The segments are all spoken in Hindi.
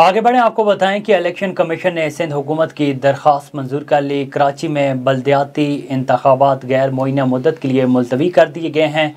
आगे बढ़ें, आपको बताएं कि इलेक्शन कमीशन ने सिंध हुकूमत की दरख्वास्त मंजूर कर ली। कराची में बलदियाती इंतखाबात गैर मुअय्यना मुद्दत के लिए मुलतवी कर दिए गए हैं।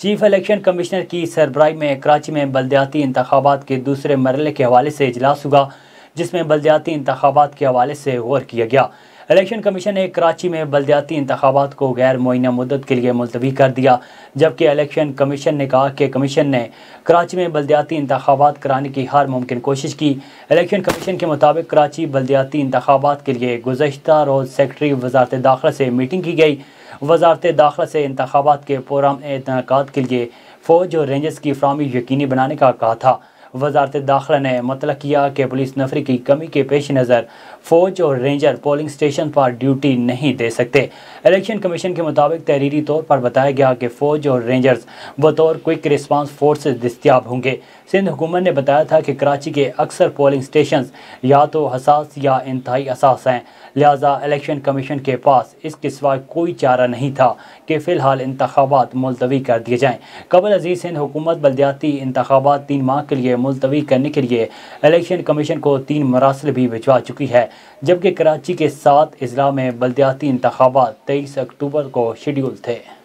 चीफ इलेक्शन कमिश्नर की सरबराही में कराची में बलदियाती इंतखाबात के दूसरे मरहले के हवाले से इजलास हुआ, जिसमें बलदियाती इंतखाबात के हवाले से गौर किया गया। इलेक्शन कमीशन ने कराची में बलदियाती इंतखाबात को गैर मुअय्यना मुद्दत के लिए मुलतवी कर दिया, जबकि इलेक्शन कमीशन ने कहा कि कमीशन ने कराची में बलदियाती इंतखाबात कराने की हर मुमकिन कोशिश की। इलेक्शन कमीशन के मुताबिक कराची बलदियाती इंतखाबात के लिए गुज़श्ता रोज़ सेक्रेटरी वजारत दाखिला से मीटिंग की गई। वजारत दाखिला से इंतखाबात के प्रोग्राम इनकाद के लिए फ़ौज और रेंजर्स की फराहमी यकीनी बनाने का कहा था। वजारत दाखिला ने मतलब किया कि पुलिस नफरी की कमी के पेश नज़र फ़ौज और रेंजर पोलिंग स्टेशन पर ड्यूटी नहीं दे सकते। इलेक्शन कमीशन के मुताबिक तहरीरी तौर पर बताया गया कि फ़ौज और रेंजर्स बतौर क्विक रिस्पांस फोर्स दस्तियाब होंगे। सिंध हुकूमत ने बताया था कि कराची के अक्सर पोलिंग स्टेशन या तो हसास या इंतहाई हसास हैं, लिहाजा इलेक्शन कमीशन के पास इसके सिवा कोई चारा नहीं था कि फ़िलहाल इंतखाबात मुलतवी कर दिए जाएँ। कबल अजीज सिंध हुकूमत बलदियाती इंतखाबात 3 माह के लिए मुलतवी करने के लिए इलेक्शन कमीशन को 3 मरासिल भी भिजवा चुकी है, जबकि कराची के 7 अजला में बलदियाती इंतखाबात 23 अक्टूबर को शेड्यूल थे।